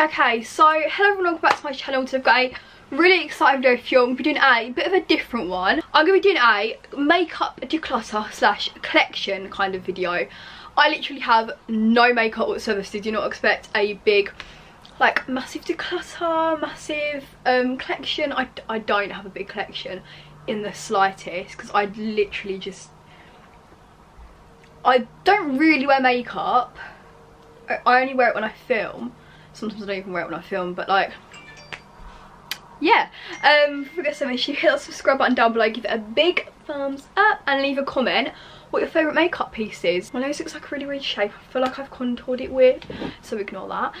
Okay, so hello everyone, welcome back to my channel. So I've got a really exciting video for you. I'm going to be doing a bit of a different one. I'm going to be doing a makeup declutter slash collection kind of video. I literally have no makeup whatsoever, so do not expect a big, like, massive declutter, massive collection. I don't have a big collection in the slightest, because I literally just... I don't really wear makeup. I only wear it when I film. Sometimes I don't even wear it when I film, but, like, yeah. Before we get started, make sure you hit that subscribe button down below, give it a big thumbs up, and leave a comment what your favourite makeup piece is. My nose looks like a really weird shape. I feel like I've contoured it weird, so ignore that.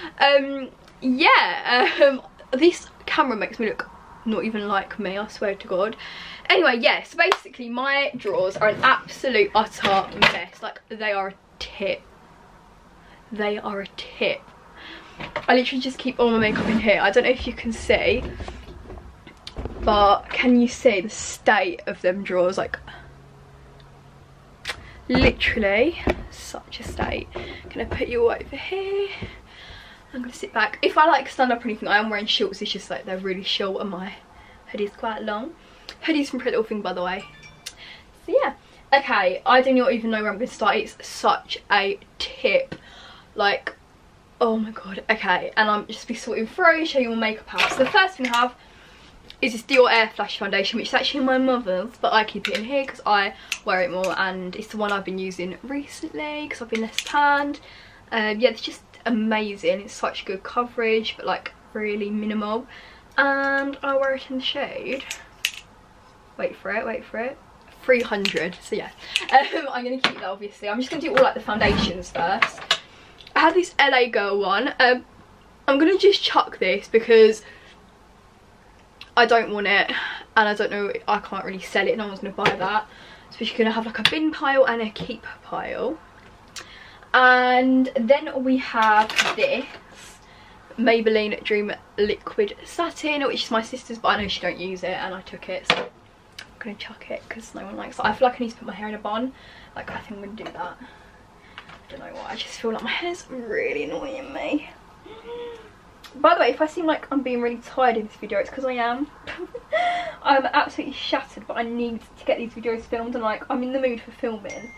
This camera makes me look not even like me, I swear to God. Anyway, yeah, so basically my drawers are an absolute utter mess. Like, they are a tip. They are a tip. I literally just keep all my makeup in here. I don't know if you can see, but can you see the state of them drawers? Like, literally such a state. I'm gonna put you over here. I'm gonna sit back. If I like stand up or anything, I am wearing shorts. It's just like they're really short and my hoodie's quite long. Hoodie's from Pretty Little Thing, by the way. So yeah. Okay, I do not even know where I'm gonna start. It's such a tip. Like, oh my god. Okay, and I'm just be sorting through, show you my makeup out. So the first thing I have is this Dior Air Flash Foundation, which is actually my mother's, but I keep it in here because I wear it more, and it's the one I've been using recently because I've been less tanned. Yeah, it's just amazing. It's such good coverage, but like really minimal. And I wear it in the shade, wait for it, wait for it, 300. So yeah, I'm gonna keep that obviously. I'm just gonna do all like the foundations first. I have this LA Girl one. I'm gonna just chuck this because I don't want it, and I don't know, I can't really sell it, no one's gonna buy that, so we're gonna have like a bin pile and a keep pile. And then we have this Maybelline Dream Liquid Satin, which is my sister's, but I know she don't use it and I took it, so I'm gonna chuck it because no one likes it. I feel like I need to put my hair in a bun. Like, I think I'm gonna do that. I don't know why, I just feel like my hair's really annoying me. By the way, if I seem like I'm being really tired in this video, it's because I am. I'm absolutely shattered, but I need to get these videos filmed, and like, I'm in the mood for filming,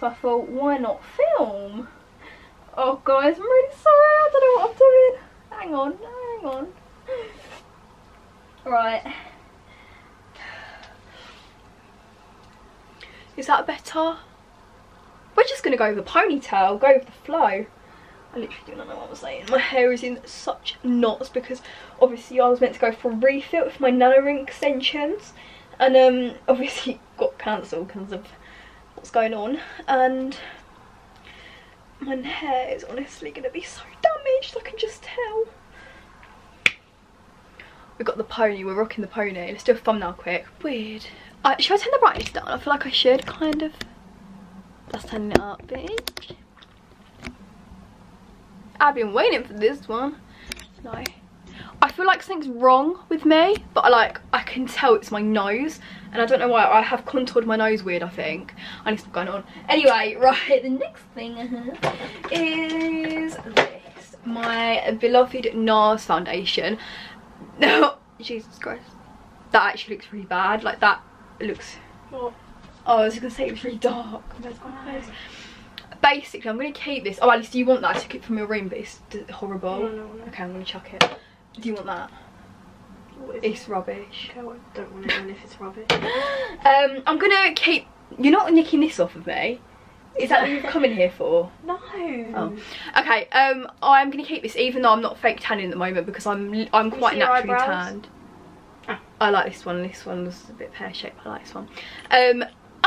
so I thought, why not film? Oh guys, I'm really sorry, I don't know what I'm doing. Hang on, hang on. Right. Is that better? We're just going to go with the ponytail, go with the flow. I literally don't know what I was saying. My hair is in such knots because obviously I was meant to go for a refill with my nano ring extensions, and obviously got cancelled because of what's going on, and my hair is honestly going to be so damaged, I can just tell. We've got the pony, we're rocking the pony. Let's do a thumbnail quick. Weird. Should I turn the brightness down? I feel like I should, kind of. That's turning it up, bitch. I've been waiting for this one. No. I feel like something's wrong with me, but I can tell it's my nose, and I don't know why. I have contoured my nose weird, I think. I need something going on. Anyway, right, the next thing is this. My beloved NARS foundation. No, Jesus Christ. That actually looks really bad. Like, that looks... Oh. Oh, I was going to say it was really dark. Basically, I'm going to keep this. Oh, Alice, do you want that? I took it from your room, but it's horrible. No. Okay, I'm going to chuck it. Do you want that? It's rubbish. Okay, well, I don't want it if it's rubbish. I'm going to keep... You're not nicking this off of me. Is that what you've come in here for? No. Oh. Okay, I'm going to keep this, even though I'm not fake tanning at the moment, because I'm quite naturally tanned. Oh. I like this one. This one's a bit pear-shaped, but I like this one.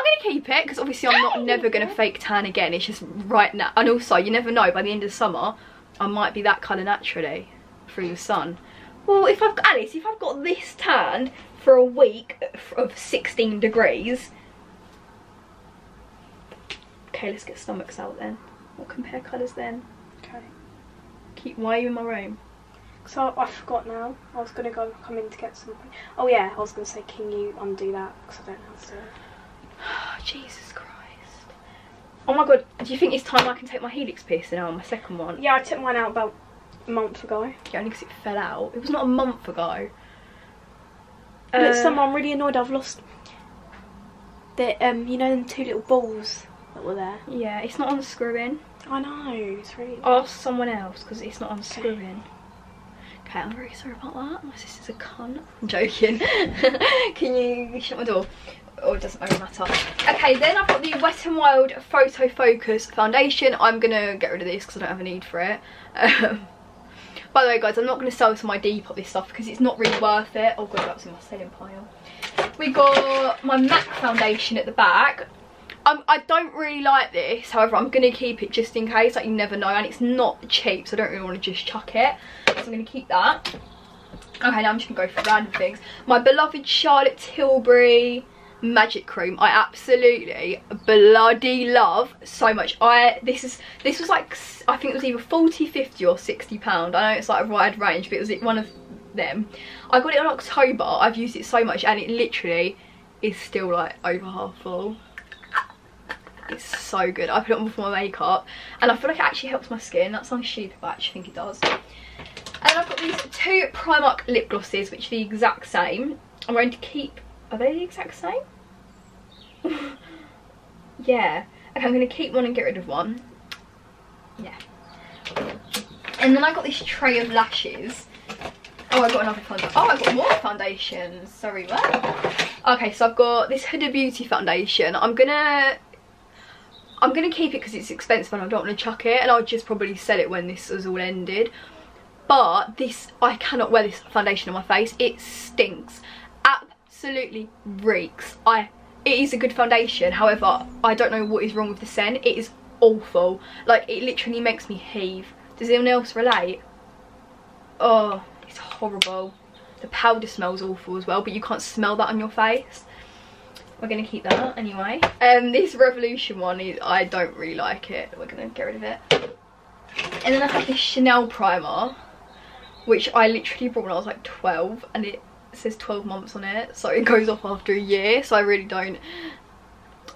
I'm going to keep it because obviously I'm not never going to fake tan again. It's just right now. And also, you never know, by the end of summer, I might be that colour naturally through the sun. Well, if I've got, Alice, if I've got this tanned for a week of 16 degrees. Okay, let's get stomachs out then. We'll compare colours then. Okay. Keep, why are you in my room? So I forgot now. I was going to go come in to get something. Oh yeah, I was going to say, can you undo that? Because I don't know how to do it. Oh, Jesus Christ. Oh my god, do you think it's time I can take my helix piercing out, my second one? Yeah, I took mine out about a month ago. Yeah, only because it fell out. It was not a month ago. Look, someone, I'm really annoyed I've lost the, you know, them two little balls that were there. Yeah, it's not unscrewing. I know, it's really... Ask someone else, because it's not unscrewing. Okay, I'm very sorry about that. My sister's a cunt. I'm joking. Can you shut my door? Or it doesn't really matter. Okay, then I've got the Wet n Wild Photo Focus Foundation. I'm going to get rid of this because I don't have a need for it. By the way, guys, I'm not going to sell to my Depop this stuff because it's not really worth it. Oh, God, that's in my selling pile. We got my MAC foundation at the back. I don't really like this. However, I'm going to keep it just in case. Like, you never know. And it's not cheap, so I don't really want to just chuck it. So I'm going to keep that. Okay, now I'm just going to go for random things. My beloved Charlotte Tilbury Magic Cream. I absolutely bloody love so much. This was like, I think it was either 40, 50 or £60. I know it's like a wide range, but it was one of them. I got it in October. I've used it so much and it literally is still like over half full. It's so good. I put it on before my makeup and I feel like it actually helps my skin. That sounds stupid, but I actually think it does. And I've got these two Primark lip glosses, which are the exact same. I'm going to keep... Are they the exact same? Yeah. Okay, I'm going to keep one and get rid of one. Yeah. And then I got this tray of lashes. Oh, I got another foundation. Oh, I got more foundations. Sorry, what? Okay, so I've got this Huda Beauty foundation. I'm going to keep it because it's expensive and I don't want to chuck it. And I'll just probably sell it when this is all ended. But this, I cannot wear this foundation on my face. It stinks. Absolutely reeks. It is a good foundation, however I don't know what is wrong with the scent. It is awful. Like, it literally makes me heave. Does anyone else relate? Oh, it's horrible. The powder smells awful as well, but you can't smell that on your face. We're gonna keep that anyway. This Revolution one, I don't really like it. We're gonna get rid of it. And then I have this Chanel primer, which I literally bought when I was like 12, and it says 12 months on it, so it goes off after a year, so I really don't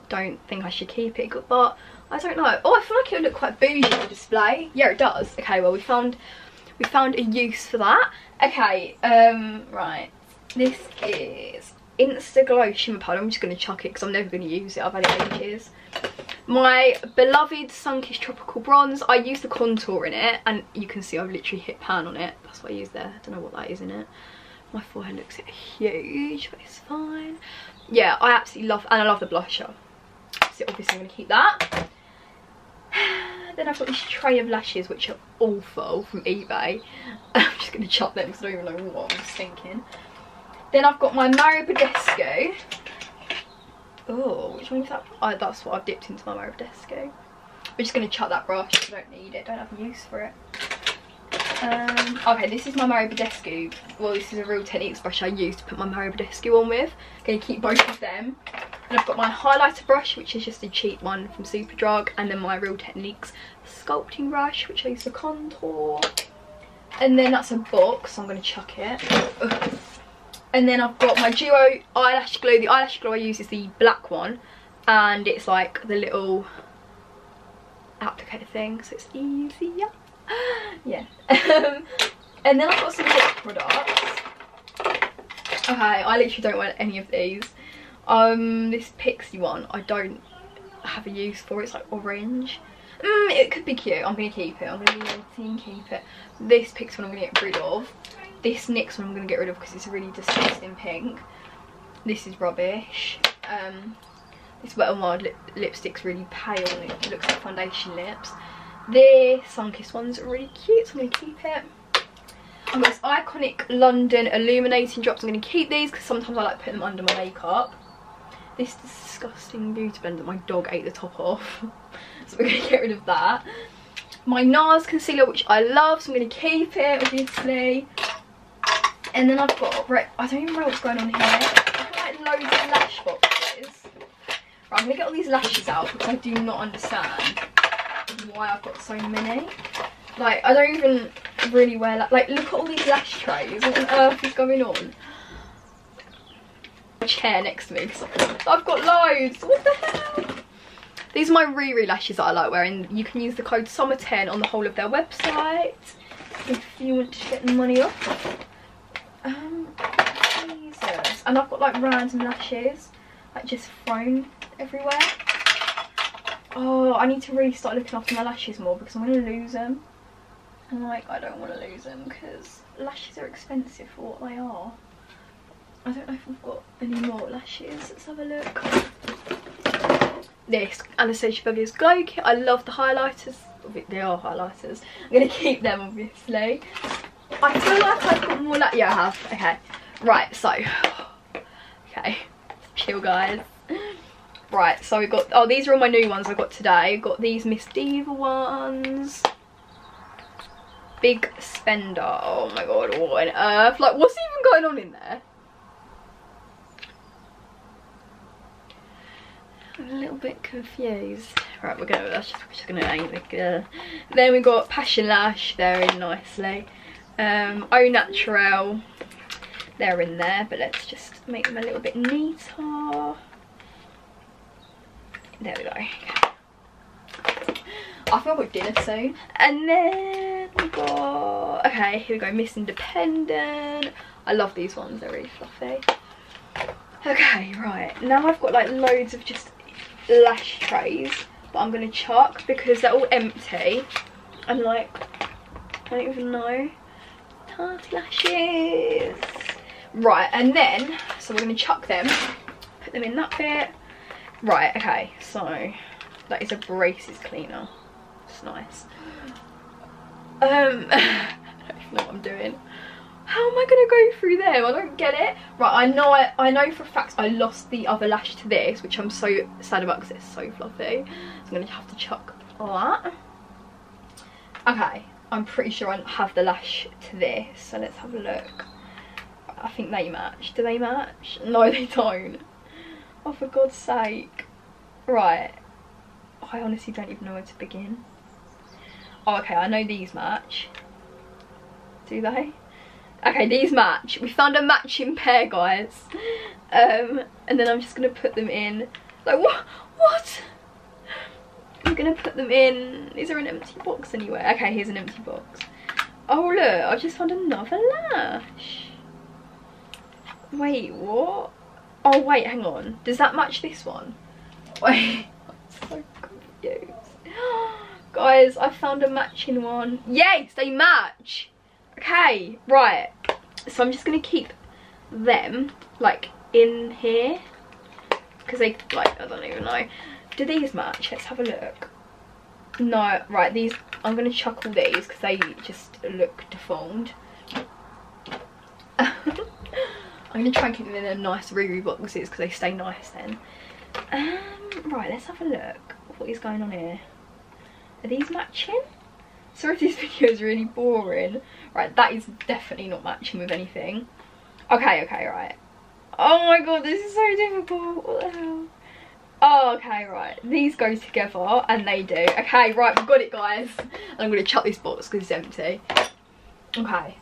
think I should keep it, but I don't know. Oh, I feel like it would look quite bougie on display. Yeah, it does. Okay, well, we found a use for that. Okay, right, this is Insta Glow shimmer powder. I'm just going to chuck it because I'm never going to use it. I've had it ages. My beloved Sunkissed tropical bronze. I use the contour in it and you can see I've literally hit pan on it. That's what I use there. I don't know what that is in it. My forehead looks huge, but it's fine. Yeah, I absolutely love, and I love the blusher. So obviously I'm going to keep that. Then I've got this tray of lashes, which are awful, from eBay. I'm just going to chuck them because I don't even know what I was thinking. Then I've got my Mario Badescu. Oh, which one was that? Oh, that's what I've dipped into my Mario Badescu. We're just going to chuck that brush. I don't need it. Don't have use for it. Okay, this is my Mario Badescu. Well, this is a Real Techniques brush I use to put my Mario Badescu on with. I'm going to keep both of them. And I've got my highlighter brush, which is just a cheap one from Superdrug. And then my Real Techniques sculpting brush, which I use for contour. And then that's a box, so I'm going to chuck it. Ugh. And then I've got my duo eyelash glue. The eyelash glue I use is the black one. And it's like the little applicator thing, so it's easier. Yeah. And then I've got some lip products. Okay, I literally don't wear any of these. This Pixie one, I don't have a use for. It's like orange. It could be cute. I'm going to keep it. I'm going to be naughty and keep it. This Pixie one I'm going to get rid of. This NYX one I'm going to get rid of because it's a really disgusting pink. This is rubbish. This Wet n Wild lipstick's really pale and it looks like foundation lips. This Sunkissed one's really cute, so I'm going to keep it. I've got this Iconic London illuminating drops. I'm going to keep these because sometimes I like putting them under my makeup. This disgusting beauty blender that my dog ate the top off. So we're going to get rid of that. My NARS concealer, which I love, so I'm going to keep it, obviously. And then I've got, I don't even know what's going on here. I've got like loads of lash boxes. Right, I'm going to get all these lashes out because I do not understand why I've got so many. Like, I don't even really wear like, look at all these lash trays. What on earth is going on? A chair next to me because I've got loads. What the hell? These are my RiRi lashes that I like wearing. You can use the code SUMMER10 on the whole of their website. continuing to get money up. Jesus. And I've got like random lashes like just thrown everywhere. Oh, I need to really start looking after my lashes more because I'm going to lose them. And like, I don't want to lose them because lashes are expensive for what they are. I don't know if I've got any more lashes. Let's have a look. This Anastasia Beverly's Glow Kit. I love the highlighters. They are highlighters. I'm going to keep them, obviously. I feel like I've got more lashes. Yeah, I have. Okay. Right, so. Okay. Chill, guys. Right, so we've got. Oh, these are all my new ones I got today. I've got these Miss Diva ones. Big Spender. Oh my god, what on earth? Like, what's even going on in there? I'm a little bit confused. Right, we're gonna. That's just gonna aim it. Then we got Passion Lash. They're in nicely. Au Naturel. They're in there, but let's just make them a little bit neater. There we go. I think I've got dinner soon. And then we got. Okay, here we go. Miss Independent. I love these ones. They're really fluffy. Okay, right. Now I've got like loads of just lash trays that I'm going to chuck because they're all empty. I'm like, I don't even know. Tarty lashes. Right, and then, so we're going to chuck them, put them in that bit. Right, okay, so that is a braces cleaner. It's nice. I don't even know what I'm doing. How am I going to go through them? I don't get it. Right, I know for a fact I lost the other lash to this, which I'm so sad about because it's so fluffy. So I'm going to have to chuck that. Okay, I'm pretty sure I have the lash to this, so let's have a look. I think they match. Do they match? No, they don't. Oh, for God's sake. Right. Oh, I honestly don't even know where to begin. Oh, okay, I know these match. Do they? Okay, these match. We found a matching pair, guys. And then I'm just going to put them in. Like, what? What? I'm going to put them in. Is there an empty box anywhere? Okay, here's an empty box. Oh, look. I've just found another lash. Wait, what? Oh, wait, hang on. Does that match this one? Wait, I'm so confused. Guys, I found a matching one. Yes, they match. Okay, right. So I'm just going to keep them, like, in here. Because they, like, I don't even know. Do these match? Let's have a look. No, right, these, I'm going to chuck all these because they just look deformed. I'm going to try and keep them in their nice RiRi boxes because they stay nice then. Right, let's have a look. What is going on here? Are these matching? Sorry if this video is really boring. Right, that is definitely not matching with anything. Okay, right. Oh my god, this is so difficult. What the hell? Oh, okay, right. These go together and they do. Okay, right, we've got it, guys. And I'm going to chuck this box because it's empty. Okay.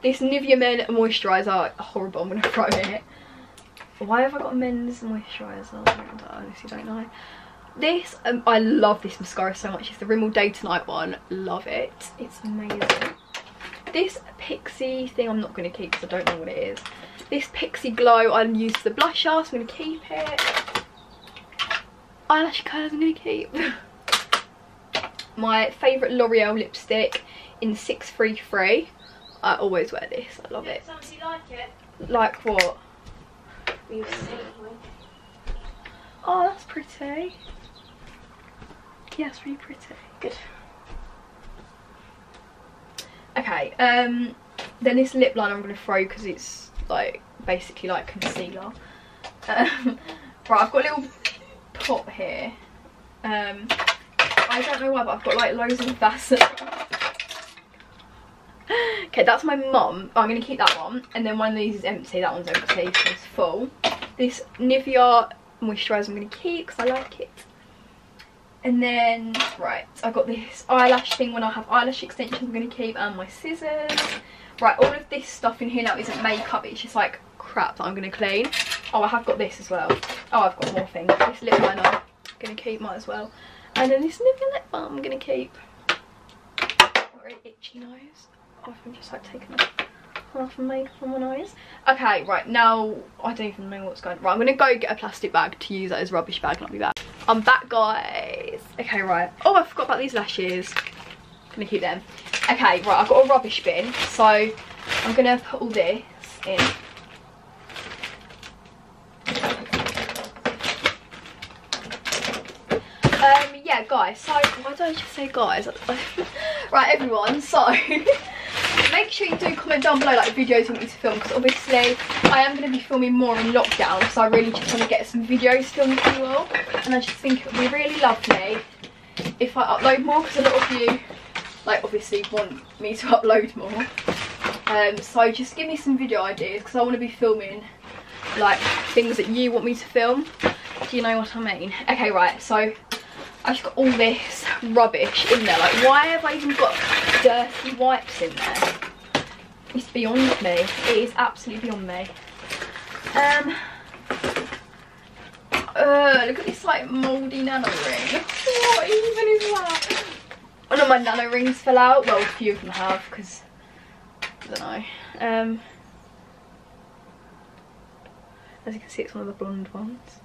This Nivea Men Moisturiser, horrible, I'm going to throw it. Why have I got Men's Moisturiser? I honestly don't know. This, I love this mascara so much. It's the Rimmel Day to Night one. Love it. It's amazing. This Pixie thing I'm not going to keep because I don't know what it is. This Pixie Glow, I used the blusher, so I'm going to keep it. Eyelash curlers I'm going to keep. My favourite L'Oreal lipstick in 633. I always wear this. I love it. Somebody like it? Like what? We've seen. Oh, that's pretty. Yeah, it's really pretty. Good. Okay. Then this lip liner I'm gonna throw because it's like basically like concealer. Right, I've got a little pot here. I don't know why, but I've got like loads of Vaseline. Okay, that's my mum. I'm going to keep that one. And then one of these is empty. That one's empty, so it's full. This Nivea moisturiser I'm going to keep because I like it. And then, right, I've got this eyelash thing. When I have eyelash extensions I'm going to keep, and my scissors. Right, all of this stuff in here now isn't makeup. It's just like crap that I'm going to clean. Oh, I have got this as well. Oh, I've got more things. This lip liner I'm going to keep, might as well. And then this Nivea lip balm I'm going to keep. very itchy nose. Oh, I'm just like taking half of makeup on my nose. Okay, right, now I don't even know what's going on. Right, I'm gonna go get a plastic bag to use that as a rubbish bag and I'll be back. I'm back, guys. Okay, right. Oh, I forgot about these lashes. I'm gonna keep them. Okay, right, I've got a rubbish bin, so I'm gonna put all this in. Yeah, guys, so why do I just say guys? Right, everyone, so make sure you do comment down below like videos you want me to film, because obviously I am going to be filming more in lockdown, so I really just want to get some videos filmed for you all, and I just think it would be really lovely if I upload more, because a lot of you like obviously want me to upload more. So just give me some video ideas, because I want to be filming like things that you want me to film. Do you know what I mean? Okay, right, so I've just got all this rubbish in there. Like, why have I even got dirty wipes in there? It's beyond me. It is absolutely beyond me. Look at this, like, mouldy nano ring. What even is that? One of my nano rings fell out. Well, a few of them have, because I don't know. As you can see, it's one of the blonde ones.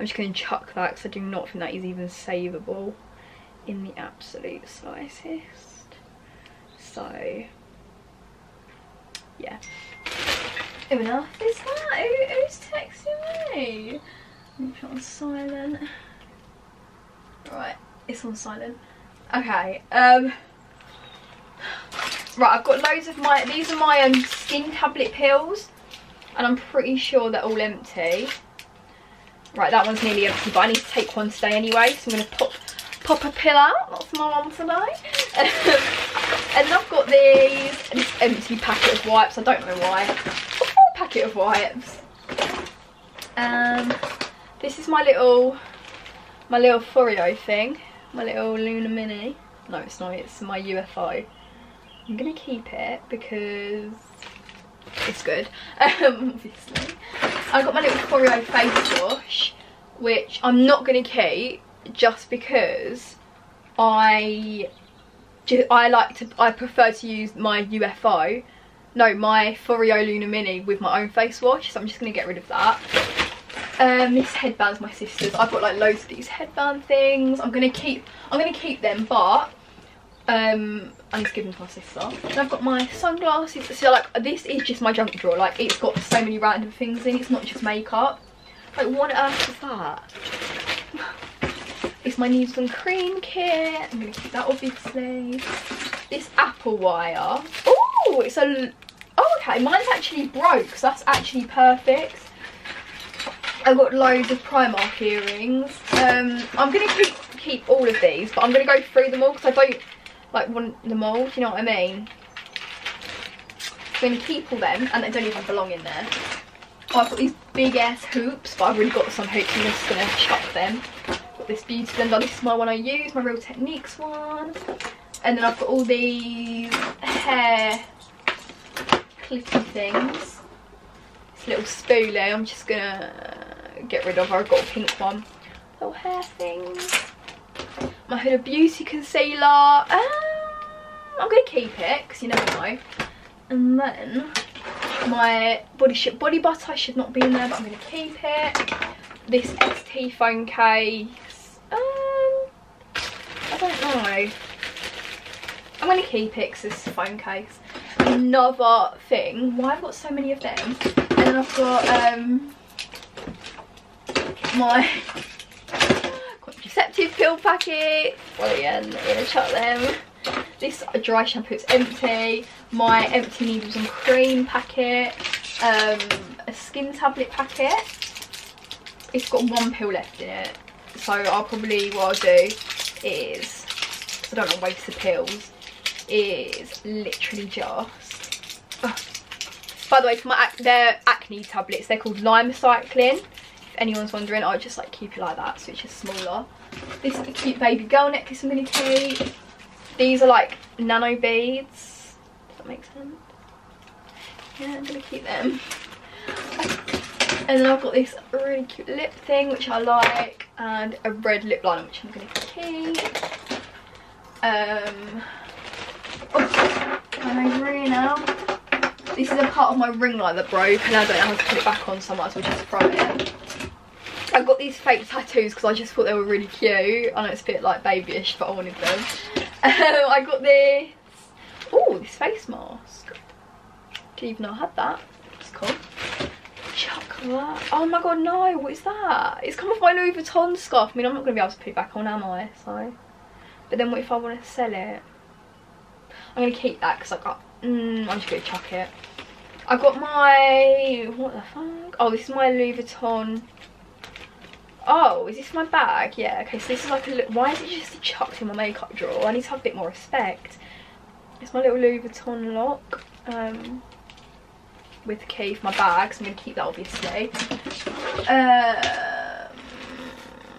I'm just going to chuck that because I do not think that is even savable in the absolute slightest. So, yeah. Who on earth is that? Who's texting me? I'm going to put it on silent. Right, it's on silent. Okay. Right, I've got loads of my... These are my skin tablet pills. And I'm pretty sure they're all empty. Right, that one's nearly empty, but I need to take one today anyway, so I'm going to pop a pill out. That's my one today. And then I've got these, this empty packet of wipes. I don't know why. A full packet of wipes. This is my little Foreo thing. My little Luna Mini. No, it's not. It's my UFO. I'm going to keep it because it's good, obviously. I've got my little Foreo face wash, which I'm not going to keep just because I prefer to use my UFO, no, my Foreo Luna Mini with my own face wash, so I'm just going to get rid of that. This headband's my sister's. I've got like loads of these headband things. I'm going to keep them, but I'm just giving them to my sister. And I've got my sunglasses. So like, this is just my junk drawer. Like, it's got so many random things in. It's not just makeup. Like, what on earth is that? It's my Nudes and Cream kit. I'm gonna keep that, obviously. This Apple wire. Oh, it's a... Oh, okay. Mine's actually broke, so that's actually perfect. I've got loads of Primark earrings. I'm gonna keep all of these, but I'm gonna go through them all because I don't like want them all, do you know what I mean? I'm going to keep all them, and they don't even belong in there. Oh, I've got these big ass hoops, but I've really got some hoops, I'm just going to chuck them. I've got this Beauty Blender, this is my one I use, my Real Techniques one. And then I've got all these hair clicky things. This little spoolie I'm just going to get rid of, I've got a pink one. Little hair things. My Huda Beauty concealer. I'm going to keep it because you never know. And then my body butter should not be in there, but I'm going to keep it. This ST phone case. I don't know. I'm going to keep it because it's a phone case. Another thing. Why I've got so many of them? And then I've got my contraceptive pill packet. Well, yeah, I'm gonna chuck them. This dry shampoo's empty. My empty Needles and Cream packet. A skin tablet packet. It's got one pill left in it, so I'll probably, what I'll do is, I don't want to waste the pills, is literally just... Oh. By the way, for my they're acne tablets. They're called Limacycline. If anyone's wondering, I just like keep it like that so it's just smaller. This is the cute baby girl necklace I'm going to keep. These are like nano beads. Does that make sense? Yeah, I'm going to keep them. And then I've got this really cute lip thing which I like, and a red lip liner which I'm going to keep. My ring's ringing now. This is a part of my ring light that broke and I don't know how to put it back on, so I might as well just throw it in. I got these fake tattoos because I just thought they were really cute. I know it's a bit like babyish, but I wanted them. I got this, oh, this face mask. Didn't even know I had that. It's cool. Chocolate. Oh my god, no, what is that? It's come off my Louis Vuitton scarf. I mean, I'm not going to be able to put it back on, am I? So, but then what if I want to sell it? I'm going to keep that because I got, I'm just going to chuck it. I got my, what the fuck? Oh, this is my Louis Vuitton. Oh, is this my bag? Yeah, okay, so this is like a little, why is it just chucked in my makeup drawer? I need to have a bit more respect. It's my little Louis Vuitton lock with the key for my bag, so I'm going to keep that obviously. I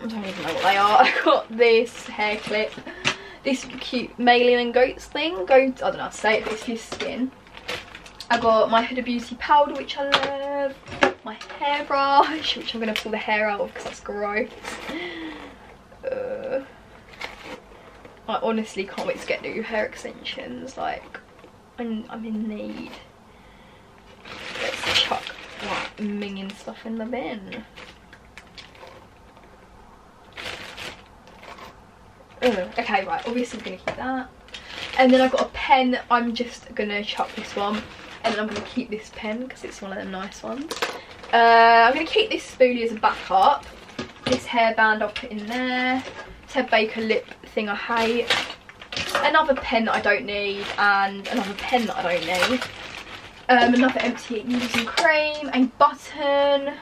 don't even know what they are. I got this hair clip, this cute Maybelline and goats thing, goats, I don't know how to say it, but it's his skin. I got my Huda Beauty powder, which I love. My hairbrush, which I'm going to pull the hair out of because that's gross. I honestly can't wait to get new hair extensions. Like, I'm in need. Let's chuck like minging stuff in the bin. Okay, right, obviously I'm going to keep that. And then I've got a pen. I'm just going to chuck this one. And then I'm going to keep this pen because it's one of them nice ones. I'm going to keep this spoolie as a backup. This hairband I'll put in there. Ted Baker lip thing I hate. Another pen that I don't need. And another pen that I don't need. Another empty using cream. A button.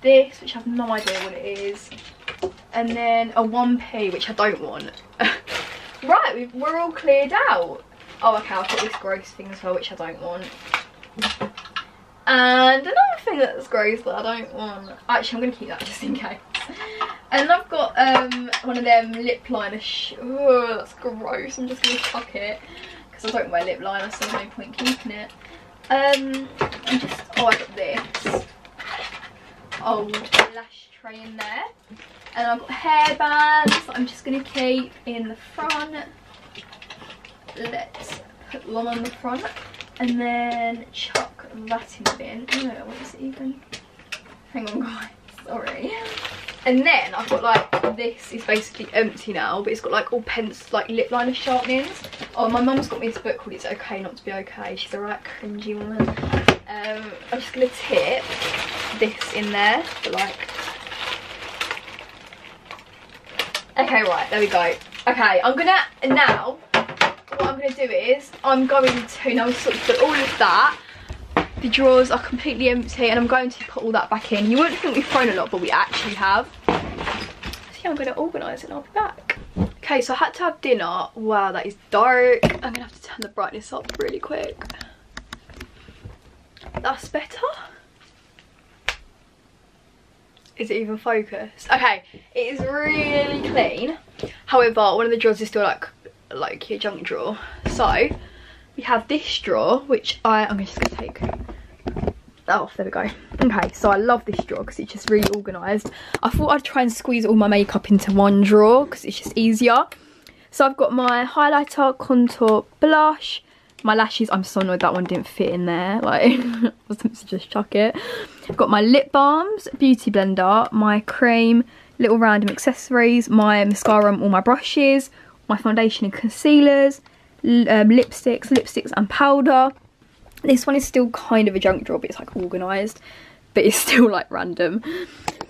This, which I have no idea what it is. And then a 1p, which I don't want. Right, we're all cleared out. Oh, okay, I've got this gross thing as well, which I don't want. And another thing that's gross that I don't want. Actually, I'm going to keep that just in case. And I've got one of them lip liner. Oh, that's gross. I'm just going to chuck it. Because I don't wear lip liner, so there's no point keeping it. Oh, I got this old lash tray in there. And I've got hair bands that I'm just going to keep in the front. Let's put one on the front and then chuck that in the bin. Oh, what is it even? Hang on, guys, sorry. And then I've got like, this is basically empty now, but it's got like all pens, like lip liner sharpenings. Oh, my mum's got me this book called It's Okay Not to Be Okay. She's a right cringy woman. I'm just gonna tip this in there for like. Okay, right, there we go. Okay, I'm gonna now. What I'm going to do is, I'm going to now sort of put all of that, the drawers are completely empty, and I'm going to put all that back in. You wouldn't think we've thrown a lot, but we actually have. So yeah, I'm going to organise it and I'll be back. Okay, so I had to have dinner. Wow, that is dark. I'm going to have to turn the brightness up really quick. That's better. Is it even focused? Okay, it is really clean. However, one of the drawers is still like your junk drawer, so we have this drawer which I'm just gonna take that off. There we go. Okay, so I love this drawer because it's just really organized. I thought I'd try and squeeze all my makeup into one drawer because it's just easier. So I've got my highlighter, contour, blush, my lashes. I'm so annoyed that one didn't fit in there, like I was supposed to just chuck it. I've got my lip balms, beauty blender, my cream, little random accessories, my mascara and all my brushes, my foundation and concealers, lipsticks and powder. This one is still kind of a junk drawer, but it's like organised, but it's still like random.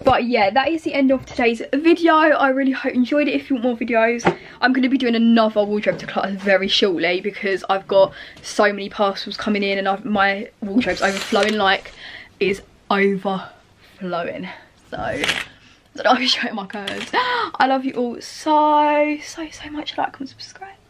But yeah, that is the end of today's video. I really hope you enjoyed it. If you want more videos, I'm going to be doing another wardrobe declutter very shortly because I've got so many parcels coming in and my wardrobe's overflowing, like is overflowing. So I'll be showing my cards. I love you all so much. Like and subscribe.